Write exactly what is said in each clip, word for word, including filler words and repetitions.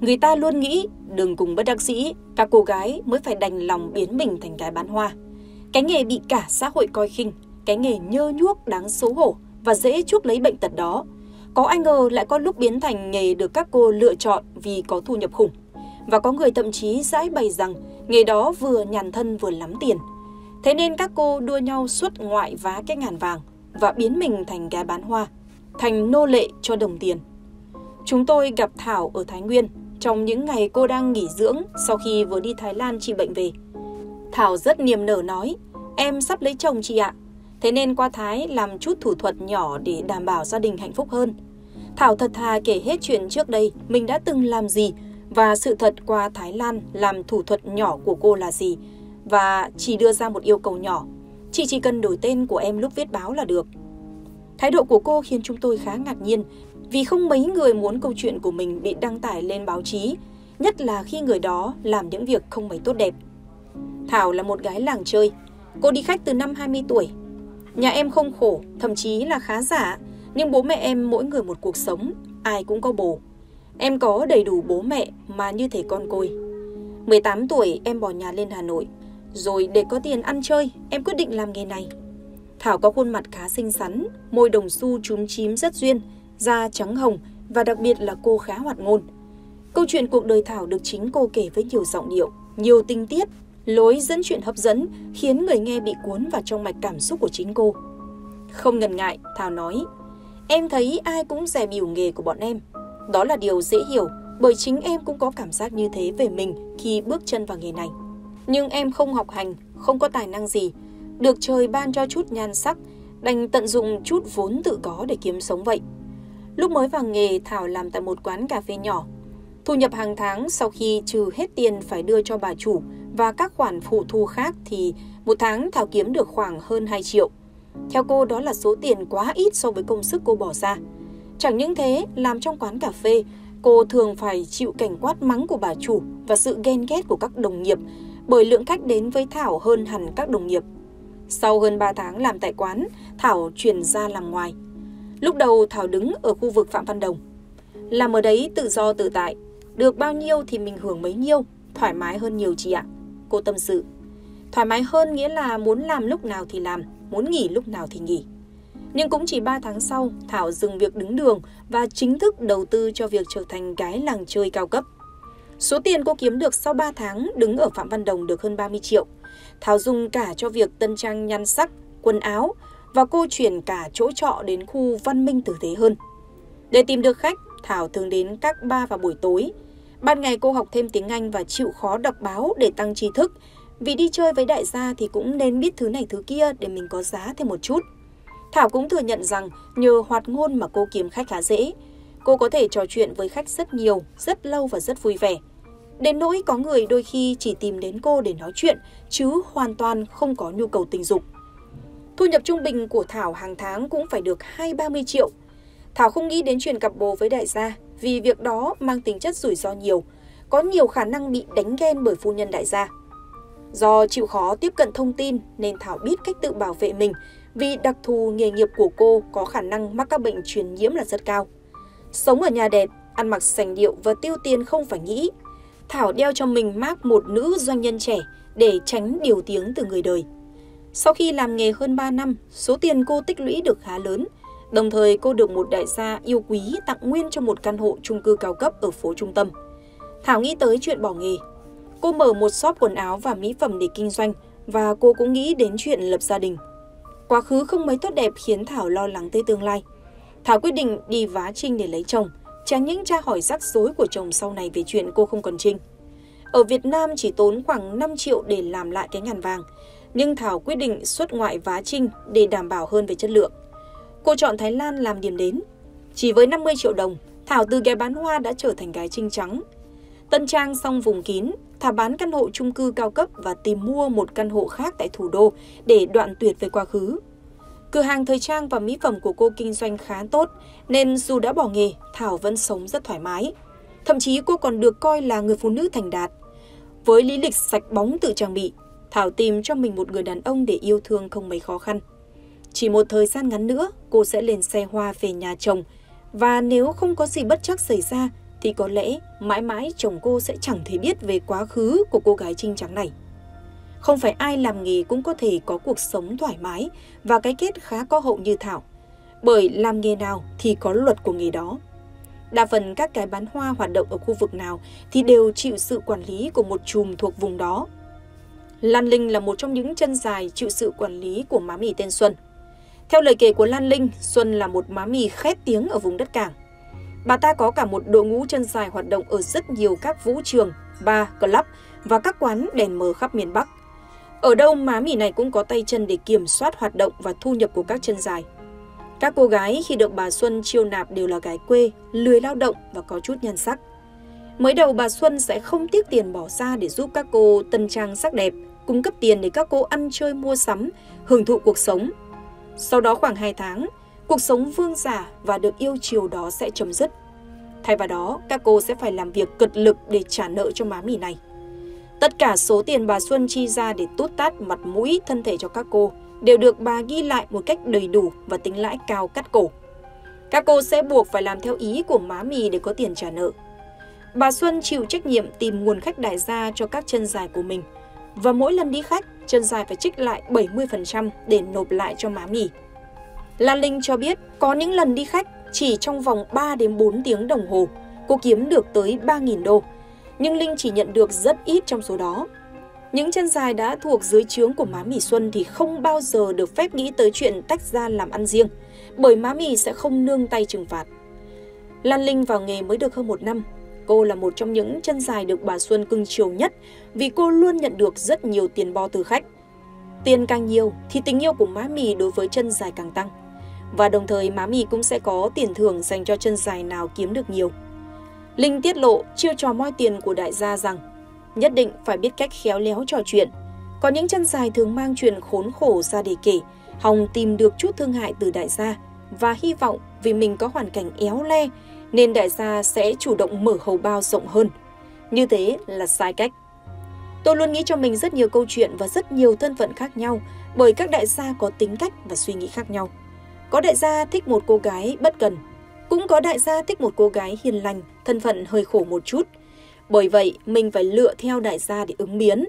Người ta luôn nghĩ đừng cùng bất đắc dĩ, các cô gái mới phải đành lòng biến mình thành gái bán hoa. Cái nghề bị cả xã hội coi khinh, cái nghề nhơ nhuốc đáng xấu hổ và dễ chuốc lấy bệnh tật đó. Có ai ngờ lại có lúc biến thành nghề được các cô lựa chọn vì có thu nhập khủng. Và có người thậm chí giãi bày rằng nghề đó vừa nhàn thân vừa lắm tiền. Thế nên các cô đua nhau xuất ngoại vá cái ngàn vàng và biến mình thành gái bán hoa, thành nô lệ cho đồng tiền. Chúng tôi gặp Thảo ở Thái Nguyên trong những ngày cô đang nghỉ dưỡng sau khi vừa đi Thái Lan trị bệnh về. Thảo rất niềm nở nói, em sắp lấy chồng chị ạ. Thế nên qua Thái làm chút thủ thuật nhỏ để đảm bảo gia đình hạnh phúc hơn. Thảo thật thà kể hết chuyện trước đây mình đã từng làm gì và sự thật qua Thái Lan làm thủ thuật nhỏ của cô là gì. Và chỉ đưa ra một yêu cầu nhỏ, chị chỉ cần đổi tên của em lúc viết báo là được. Thái độ của cô khiến chúng tôi khá ngạc nhiên, vì không mấy người muốn câu chuyện của mình bị đăng tải lên báo chí, nhất là khi người đó làm những việc không mấy tốt đẹp. Thảo là một gái làng chơi, cô đi khách từ năm hai mươi tuổi. Nhà em không khổ, thậm chí là khá giả, nhưng bố mẹ em mỗi người một cuộc sống, ai cũng có bồ. Em có đầy đủ bố mẹ mà như thể con côi. mười tám tuổi em bỏ nhà lên Hà Nội, rồi để có tiền ăn chơi, em quyết định làm nghề này. Thảo có khuôn mặt khá xinh xắn, môi đồng xu chúm chím rất duyên, da trắng hồng và đặc biệt là cô khá hoạt ngôn. Câu chuyện cuộc đời Thảo được chính cô kể với nhiều giọng điệu, nhiều tình tiết, lối dẫn chuyện hấp dẫn khiến người nghe bị cuốn vào trong mạch cảm xúc của chính cô. Không ngần ngại, Thảo nói, em thấy ai cũng dè bỉu nghề của bọn em. Đó là điều dễ hiểu bởi chính em cũng có cảm giác như thế về mình khi bước chân vào nghề này. Nhưng em không học hành, không có tài năng gì, được trời ban cho chút nhan sắc, đành tận dụng chút vốn tự có để kiếm sống vậy. Lúc mới vào nghề, Thảo làm tại một quán cà phê nhỏ. Thu nhập hàng tháng sau khi trừ hết tiền phải đưa cho bà chủ và các khoản phụ thu khác thì một tháng Thảo kiếm được khoảng hơn hai triệu. Theo cô đó là số tiền quá ít so với công sức cô bỏ ra. Chẳng những thế, làm trong quán cà phê, cô thường phải chịu cảnh quát mắng của bà chủ và sự ghen ghét của các đồng nghiệp bởi lượng khách đến với Thảo hơn hẳn các đồng nghiệp. Sau hơn ba tháng làm tại quán, Thảo chuyển ra làm ngoài. Lúc đầu Thảo đứng ở khu vực Phạm Văn Đồng. Làm ở đấy tự do tự tại, được bao nhiêu thì mình hưởng bấy nhiêu, thoải mái hơn nhiều chị ạ, cô tâm sự. Thoải mái hơn nghĩa là muốn làm lúc nào thì làm, muốn nghỉ lúc nào thì nghỉ. Nhưng cũng chỉ ba tháng sau, Thảo dừng việc đứng đường và chính thức đầu tư cho việc trở thành gái làng chơi cao cấp. Số tiền cô kiếm được sau ba tháng đứng ở Phạm Văn Đồng được hơn ba mươi triệu. Thảo dùng cả cho việc tân trang nhan sắc, quần áo và cô chuyển cả chỗ trọ đến khu văn minh tử tế hơn. Để tìm được khách, Thảo thường đến các bar vào buổi tối. Ban ngày cô học thêm tiếng Anh và chịu khó đọc báo để tăng tri thức. Vì đi chơi với đại gia thì cũng nên biết thứ này thứ kia để mình có giá thêm một chút. Thảo cũng thừa nhận rằng nhờ hoạt ngôn mà cô kiếm khách khá dễ. Cô có thể trò chuyện với khách rất nhiều, rất lâu và rất vui vẻ. Đến nỗi có người đôi khi chỉ tìm đến cô để nói chuyện, chứ hoàn toàn không có nhu cầu tình dục. Thu nhập trung bình của Thảo hàng tháng cũng phải được hai ba mươi triệu. Thảo không nghĩ đến chuyện cặp bồ với đại gia, vì việc đó mang tính chất rủi ro nhiều, có nhiều khả năng bị đánh ghen bởi phu nhân đại gia. Do chịu khó tiếp cận thông tin nên Thảo biết cách tự bảo vệ mình, vì đặc thù nghề nghiệp của cô có khả năng mắc các bệnh truyền nhiễm là rất cao. Sống ở nhà đẹp, ăn mặc sành điệu và tiêu tiền không phải nghĩ. Thảo đeo cho mình mác một nữ doanh nhân trẻ để tránh điều tiếng từ người đời. Sau khi làm nghề hơn ba năm, số tiền cô tích lũy được khá lớn. Đồng thời cô được một đại gia yêu quý tặng nguyên cho một căn hộ chung cư cao cấp ở phố trung tâm. Thảo nghĩ tới chuyện bỏ nghề. Cô mở một shop quần áo và mỹ phẩm để kinh doanh và cô cũng nghĩ đến chuyện lập gia đình. Quá khứ không mấy tốt đẹp khiến Thảo lo lắng tới tương lai. Thảo quyết định đi vá trinh để lấy chồng, tránh những tra hỏi rắc rối của chồng sau này về chuyện cô không còn trinh. Ở Việt Nam chỉ tốn khoảng năm triệu để làm lại cái ngàn vàng, nhưng Thảo quyết định xuất ngoại vá trinh để đảm bảo hơn về chất lượng. Cô chọn Thái Lan làm điểm đến. Chỉ với năm mươi triệu đồng, Thảo từ gái bán hoa đã trở thành gái trinh trắng. Tân trang xong vùng kín, Thảo bán căn hộ chung cư cao cấp và tìm mua một căn hộ khác tại thủ đô để đoạn tuyệt với quá khứ. Cửa hàng thời trang và mỹ phẩm của cô kinh doanh khá tốt, nên dù đã bỏ nghề, Thảo vẫn sống rất thoải mái. Thậm chí cô còn được coi là người phụ nữ thành đạt. Với lý lịch sạch bóng tự trang bị, Thảo tìm cho mình một người đàn ông để yêu thương không mấy khó khăn. Chỉ một thời gian ngắn nữa, cô sẽ lên xe hoa về nhà chồng. Và nếu không có gì bất trắc xảy ra, thì có lẽ mãi mãi chồng cô sẽ chẳng thể biết về quá khứ của cô gái trinh trắng này. Không phải ai làm nghề cũng có thể có cuộc sống thoải mái và cái kết khá có hậu như Thảo, bởi làm nghề nào thì có luật của nghề đó. Đa phần các cái bán hoa hoạt động ở khu vực nào thì đều chịu sự quản lý của một chùm thuộc vùng đó. Lan Linh là một trong những chân dài chịu sự quản lý của má mì tên Xuân. Theo lời kể của Lan Linh, Xuân là một má mì khét tiếng ở vùng đất cảng. Bà ta có cả một đội ngũ chân dài hoạt động ở rất nhiều các vũ trường, bar, club và các quán đèn mờ khắp miền Bắc. Ở đâu má mì này cũng có tay chân để kiểm soát hoạt động và thu nhập của các chân dài. Các cô gái khi được bà Xuân chiêu nạp đều là gái quê, lười lao động và có chút nhan sắc. Mới đầu bà Xuân sẽ không tiếc tiền bỏ ra để giúp các cô tân trang sắc đẹp, cung cấp tiền để các cô ăn chơi mua sắm, hưởng thụ cuộc sống. Sau đó khoảng hai tháng, cuộc sống vương giả và được yêu chiều đó sẽ chấm dứt. Thay vào đó, các cô sẽ phải làm việc cật lực để trả nợ cho má mì này. Tất cả số tiền bà Xuân chi ra để tút tát mặt mũi, thân thể cho các cô đều được bà ghi lại một cách đầy đủ và tính lãi cao cắt cổ. Các cô sẽ buộc phải làm theo ý của má mì để có tiền trả nợ. Bà Xuân chịu trách nhiệm tìm nguồn khách đại gia cho các chân dài của mình. Và mỗi lần đi khách, chân dài phải trích lại bảy mươi phần trăm để nộp lại cho má mì. Lan Linh cho biết có những lần đi khách chỉ trong vòng ba đến bốn tiếng đồng hồ, cô kiếm được tới ba nghìn đô. Nhưng Linh chỉ nhận được rất ít trong số đó. Những chân dài đã thuộc dưới trướng của má mì Xuân thì không bao giờ được phép nghĩ tới chuyện tách ra làm ăn riêng, bởi má mì sẽ không nương tay trừng phạt. Lan Linh vào nghề mới được hơn một năm. Cô là một trong những chân dài được bà Xuân cưng chiều nhất vì cô luôn nhận được rất nhiều tiền bo từ khách. Tiền càng nhiều thì tình yêu của má mì đối với chân dài càng tăng. Và đồng thời má mì cũng sẽ có tiền thưởng dành cho chân dài nào kiếm được nhiều. Linh tiết lộ chiêu trò moi tiền của đại gia rằng nhất định phải biết cách khéo léo trò chuyện. Có những chân dài thường mang chuyện khốn khổ ra để kể, hòng tìm được chút thương hại từ đại gia và hy vọng vì mình có hoàn cảnh éo le nên đại gia sẽ chủ động mở hầu bao rộng hơn. Như thế là sai cách. Tôi luôn nghĩ cho mình rất nhiều câu chuyện và rất nhiều thân phận khác nhau, bởi các đại gia có tính cách và suy nghĩ khác nhau. Có đại gia thích một cô gái bất cần, cũng có đại gia thích một cô gái hiền lành, thân phận hơi khổ một chút. Bởi vậy, mình phải lựa theo đại gia để ứng biến.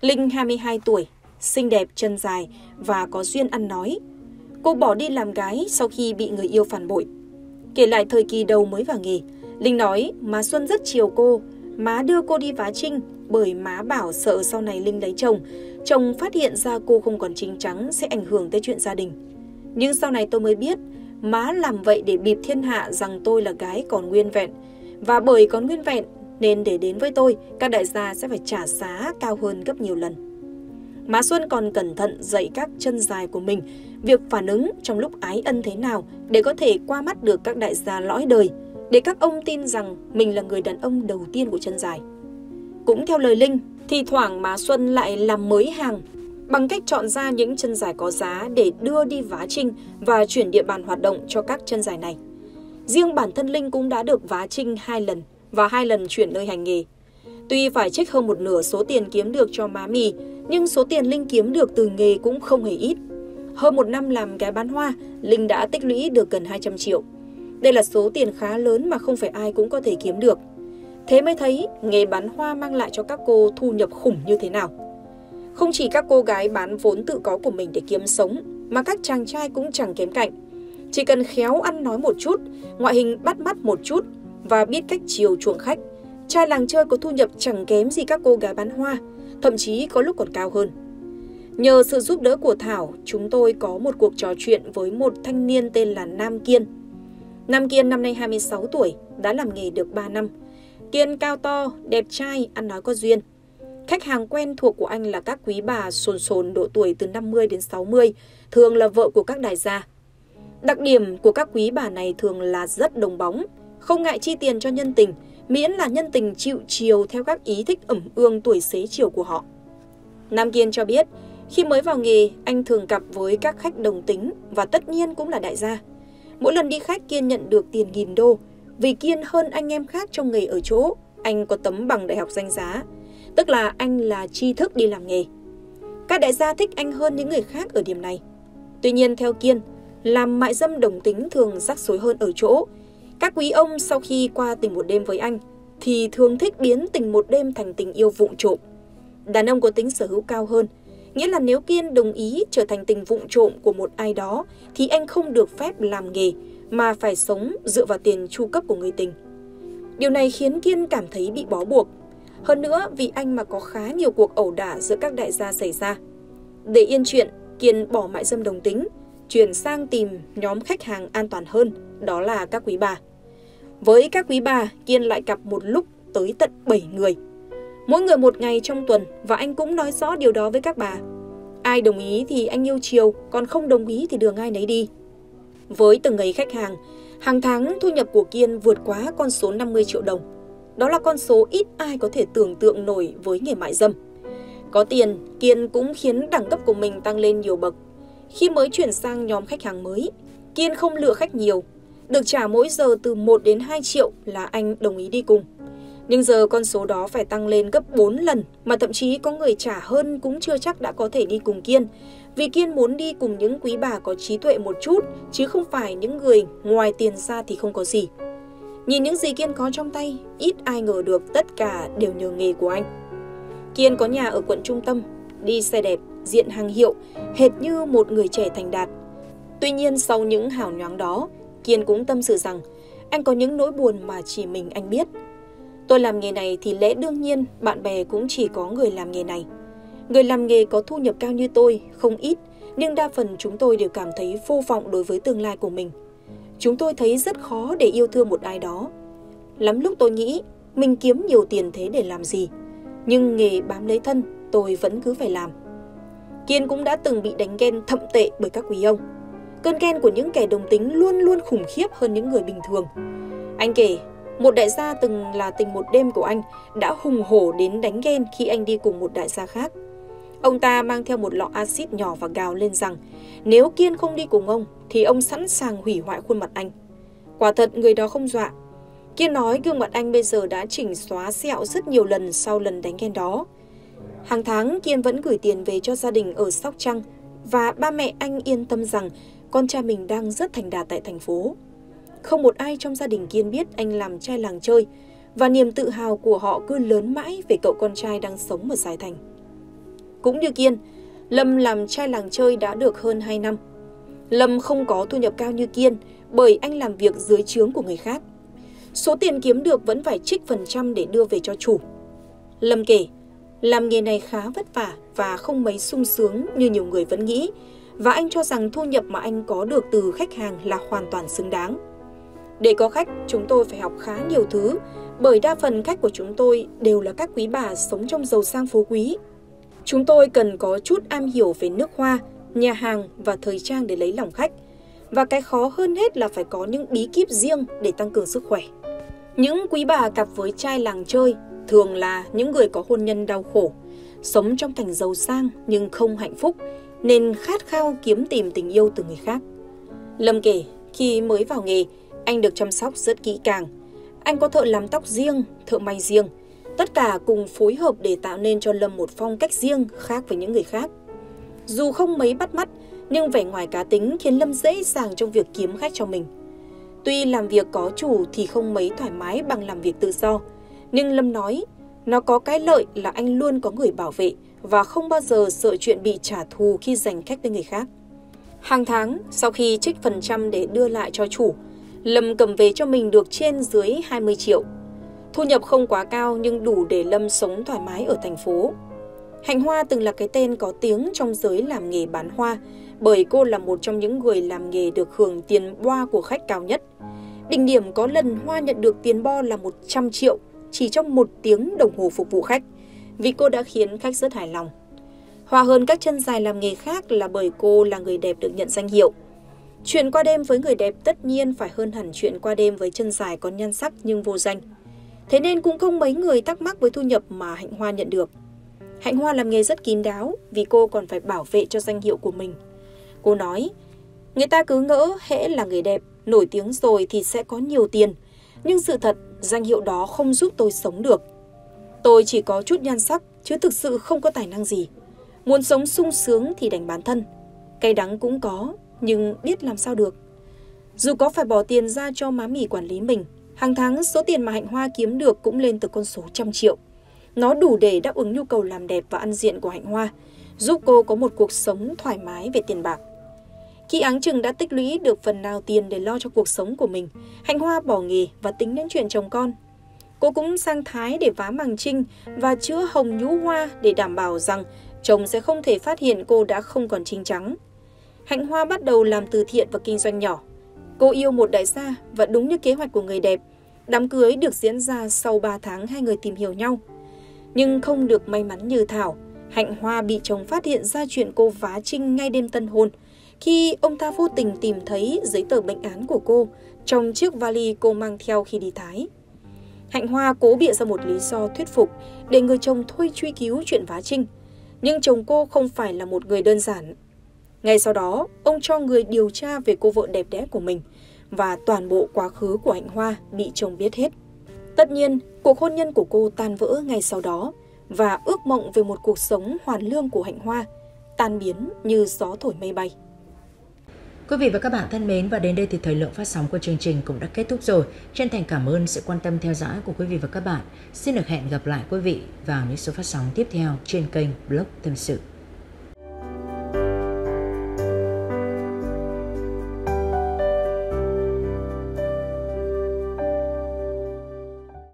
Linh hai mươi hai tuổi, xinh đẹp, chân dài và có duyên ăn nói. Cô bỏ đi làm gái sau khi bị người yêu phản bội. Kể lại thời kỳ đầu mới vào nghề, Linh nói má Xuân rất chiều cô, má đưa cô đi vá trinh bởi má bảo sợ sau này Linh lấy chồng, chồng phát hiện ra cô không còn trinh trắng sẽ ảnh hưởng tới chuyện gia đình. Nhưng sau này tôi mới biết, má làm vậy để bịp thiên hạ rằng tôi là gái còn nguyên vẹn, và bởi còn nguyên vẹn nên để đến với tôi, các đại gia sẽ phải trả giá cao hơn gấp nhiều lần. Má Xuân còn cẩn thận dạy các chân dài của mình việc phản ứng trong lúc ái ân thế nào để có thể qua mắt được các đại gia lõi đời, để các ông tin rằng mình là người đàn ông đầu tiên của chân dài. Cũng theo lời Linh, thì thoảng má Xuân lại làm mới hàng bằng cách chọn ra những chân dài có giá để đưa đi vá trinh và chuyển địa bàn hoạt động cho các chân dài này. Riêng bản thân Linh cũng đã được vá trinh hai lần và hai lần chuyển nơi hành nghề. Tuy phải trích hơn một nửa số tiền kiếm được cho má mì, nhưng số tiền Linh kiếm được từ nghề cũng không hề ít. Hơn một năm làm cái bán hoa, Linh đã tích lũy được gần hai trăm triệu. Đây là số tiền khá lớn mà không phải ai cũng có thể kiếm được. Thế mới thấy nghề bán hoa mang lại cho các cô thu nhập khủng như thế nào. Không chỉ các cô gái bán vốn tự có của mình để kiếm sống, mà các chàng trai cũng chẳng kém cạnh. Chỉ cần khéo ăn nói một chút, ngoại hình bắt mắt một chút và biết cách chiều chuộng khách, trai làng chơi có thu nhập chẳng kém gì các cô gái bán hoa, thậm chí có lúc còn cao hơn. Nhờ sự giúp đỡ của Thảo, chúng tôi có một cuộc trò chuyện với một thanh niên tên là Nam Kiên. Nam Kiên năm nay hai mươi sáu tuổi, đã làm nghề được ba năm. Kiên cao to, đẹp trai, ăn nói có duyên. Khách hàng quen thuộc của anh là các quý bà sồn sồn độ tuổi từ năm mươi đến sáu mươi, thường là vợ của các đại gia. Đặc điểm của các quý bà này thường là rất đồng bóng, không ngại chi tiền cho nhân tình, miễn là nhân tình chịu chiều theo các ý thích ẩm ương tuổi xế chiều của họ. Nam Kiên cho biết, khi mới vào nghề, anh thường cặp với các khách đồng tính và tất nhiên cũng là đại gia. Mỗi lần đi khách, Kiên nhận được tiền nghìn đô. Vì Kiên hơn anh em khác trong nghề ở chỗ, anh có tấm bằng đại học danh giá, tức là anh là tri thức đi làm nghề. Các đại gia thích anh hơn những người khác ở điểm này. Tuy nhiên theo Kiên, làm mại dâm đồng tính thường rắc rối hơn ở chỗ, Các quý ông sau khi qua tình một đêm với anh thì thường thích biến tình một đêm thành tình yêu vụng trộm. Đàn ông có tính sở hữu cao hơn, nghĩa là nếu Kiên đồng ý trở thành tình vụng trộm của một ai đó thì anh không được phép làm nghề mà phải sống dựa vào tiền chu cấp của người tình. Điều này khiến Kiên cảm thấy bị bó buộc. Hơn nữa, vì anh mà có khá nhiều cuộc ẩu đả giữa các đại gia xảy ra. Để yên chuyện, Kiên bỏ mại dâm đồng tính, chuyển sang tìm nhóm khách hàng an toàn hơn, đó là các quý bà. Với các quý bà, Kiên lại cặp một lúc tới tận bảy người. Mỗi người một ngày trong tuần và anh cũng nói rõ điều đó với các bà. Ai đồng ý thì anh yêu chiều, còn không đồng ý thì đường ai nấy đi. Với từng ấy khách hàng, hàng tháng thu nhập của Kiên vượt quá con số năm mươi triệu đồng. Đó là con số ít ai có thể tưởng tượng nổi với nghề mại dâm. Có tiền, Kiên cũng khiến đẳng cấp của mình tăng lên nhiều bậc. Khi mới chuyển sang nhóm khách hàng mới, Kiên không lựa khách nhiều. Được trả mỗi giờ từ một đến hai triệu là anh đồng ý đi cùng. Nhưng giờ con số đó phải tăng lên gấp bốn lần, mà thậm chí có người trả hơn cũng chưa chắc đã có thể đi cùng Kiên. Vì Kiên muốn đi cùng những quý bà có trí tuệ một chút, chứ không phải những người ngoài tiền ra thì không có gì. Nhìn những gì Kiên có trong tay, ít ai ngờ được tất cả đều nhờ nghề của anh. Kiên có nhà ở quận trung tâm, đi xe đẹp, diện hàng hiệu, hệt như một người trẻ thành đạt. Tuy nhiên sau những hào nhoáng đó, Kiên cũng tâm sự rằng anh có những nỗi buồn mà chỉ mình anh biết. Tôi làm nghề này thì lẽ đương nhiên bạn bè cũng chỉ có người làm nghề này. Người làm nghề có thu nhập cao như tôi không ít, nhưng đa phần chúng tôi đều cảm thấy vô vọng đối với tương lai của mình. Chúng tôi thấy rất khó để yêu thương một ai đó. Lắm lúc tôi nghĩ mình kiếm nhiều tiền thế để làm gì, nhưng nghề bám lấy thân tôi vẫn cứ phải làm. Kiên cũng đã từng bị đánh ghen thậm tệ bởi các quý ông. Cơn ghen của những kẻ đồng tính luôn luôn khủng khiếp hơn những người bình thường. Anh kể, một đại gia từng là tình một đêm của anh đã hùng hổ đến đánh ghen khi anh đi cùng một đại gia khác. Ông ta mang theo một lọ axit nhỏ và gào lên rằng nếu Kiên không đi cùng ông thì ông sẵn sàng hủy hoại khuôn mặt anh. Quả thật người đó không dọa. Kiên nói gương mặt anh bây giờ đã chỉnh xóa sẹo rất nhiều lần sau lần đánh ghen đó. Hàng tháng Kiên vẫn gửi tiền về cho gia đình ở Sóc Trăng và ba mẹ anh yên tâm rằng con trai mình đang rất thành đạt tại thành phố. Không một ai trong gia đình Kiên biết anh làm trai làng chơi và niềm tự hào của họ cứ lớn mãi về cậu con trai đang sống ở Sài Thành. Cũng như Kiên, Lâm làm trai làng chơi đã được hơn hai năm. Lâm không có thu nhập cao như Kiên bởi anh làm việc dưới trướng của người khác. Số tiền kiếm được vẫn phải trích phần trăm để đưa về cho chủ. Lâm kể, làm nghề này khá vất vả và không mấy sung sướng như nhiều người vẫn nghĩ, và anh cho rằng thu nhập mà anh có được từ khách hàng là hoàn toàn xứng đáng. Để có khách, chúng tôi phải học khá nhiều thứ, bởi đa phần khách của chúng tôi đều là các quý bà sống trong giàu sang phú quý. Chúng tôi cần có chút am hiểu về nước hoa, nhà hàng và thời trang để lấy lòng khách. Và cái khó hơn hết là phải có những bí kíp riêng để tăng cường sức khỏe. Những quý bà cặp với trai làng chơi thường là những người có hôn nhân đau khổ, sống trong cảnh giàu sang nhưng không hạnh phúc, nên khát khao kiếm tìm tình yêu từ người khác. Lâm kể, khi mới vào nghề, anh được chăm sóc rất kỹ càng. Anh có thợ làm tóc riêng, thợ may riêng. Tất cả cùng phối hợp để tạo nên cho Lâm một phong cách riêng khác với những người khác. Dù không mấy bắt mắt, nhưng vẻ ngoài cá tính khiến Lâm dễ dàng trong việc kiếm khách cho mình. Tuy làm việc có chủ thì không mấy thoải mái bằng làm việc tự do, nhưng Lâm nói nó có cái lợi là anh luôn có người bảo vệ và không bao giờ sợ chuyện bị trả thù khi giành khách với người khác. Hàng tháng, sau khi trích phần trăm để đưa lại cho chủ, Lâm cầm về cho mình được trên dưới hai mươi triệu. Thu nhập không quá cao nhưng đủ để Lâm sống thoải mái ở thành phố. Hạnh Hoa từng là cái tên có tiếng trong giới làm nghề bán hoa, bởi cô là một trong những người làm nghề được hưởng tiền boa của khách cao nhất. Đỉnh điểm có lần Hoa nhận được tiền bo là một trăm triệu chỉ trong một tiếng đồng hồ phục vụ khách, vì cô đã khiến khách rất hài lòng. Hoa hơn các chân dài làm nghề khác là bởi cô là người đẹp được nhận danh hiệu. Chuyện qua đêm với người đẹp tất nhiên phải hơn hẳn chuyện qua đêm với chân dài có nhan sắc nhưng vô danh. Thế nên cũng không mấy người thắc mắc với thu nhập mà Hạnh Hoa nhận được. Hạnh Hoa làm nghề rất kín đáo vì cô còn phải bảo vệ cho danh hiệu của mình. Cô nói, người ta cứ ngỡ hễ là người đẹp, nổi tiếng rồi thì sẽ có nhiều tiền. Nhưng sự thật, danh hiệu đó không giúp tôi sống được. Tôi chỉ có chút nhan sắc chứ thực sự không có tài năng gì. Muốn sống sung sướng thì đành bán thân. Cay đắng cũng có, nhưng biết làm sao được. Dù có phải bỏ tiền ra cho má mì quản lý mình, hàng tháng số tiền mà Hạnh Hoa kiếm được cũng lên từ con số trăm triệu. Nó đủ để đáp ứng nhu cầu làm đẹp và ăn diện của Hạnh Hoa, giúp cô có một cuộc sống thoải mái về tiền bạc. Khi áng chừng đã tích lũy được phần nào tiền để lo cho cuộc sống của mình, Hạnh Hoa bỏ nghề và tính đến chuyện chồng con. Cô cũng sang Thái để vá màng trinh và chữa hồng nhũ hoa để đảm bảo rằng chồng sẽ không thể phát hiện cô đã không còn trinh trắng. Hạnh Hoa bắt đầu làm từ thiện và kinh doanh nhỏ. Cô yêu một đại gia và đúng như kế hoạch của người đẹp, đám cưới được diễn ra sau ba tháng hai người tìm hiểu nhau. Nhưng không được may mắn như Thảo, Hạnh Hoa bị chồng phát hiện ra chuyện cô vá trinh ngay đêm tân hôn, khi ông ta vô tình tìm thấy giấy tờ bệnh án của cô trong chiếc vali cô mang theo khi đi Thái. Hạnh Hoa cố bịa ra một lý do thuyết phục để người chồng thôi truy cứu chuyện vá trinh, nhưng chồng cô không phải là một người đơn giản. Ngay sau đó, ông cho người điều tra về cô vợ đẹp đẽ của mình và toàn bộ quá khứ của Hạnh Hoa bị chồng biết hết. Tất nhiên, cuộc hôn nhân của cô tan vỡ ngay sau đó và ước mộng về một cuộc sống hoàn lương của Hạnh Hoa tan biến như gió thổi mây bay. Quý vị và các bạn thân mến, và đến đây thì thời lượng phát sóng của chương trình cũng đã kết thúc rồi. Chân thành cảm ơn sự quan tâm theo dõi của quý vị và các bạn. Xin được hẹn gặp lại quý vị vào những số phát sóng tiếp theo trên kênh Blog Tâm Sự.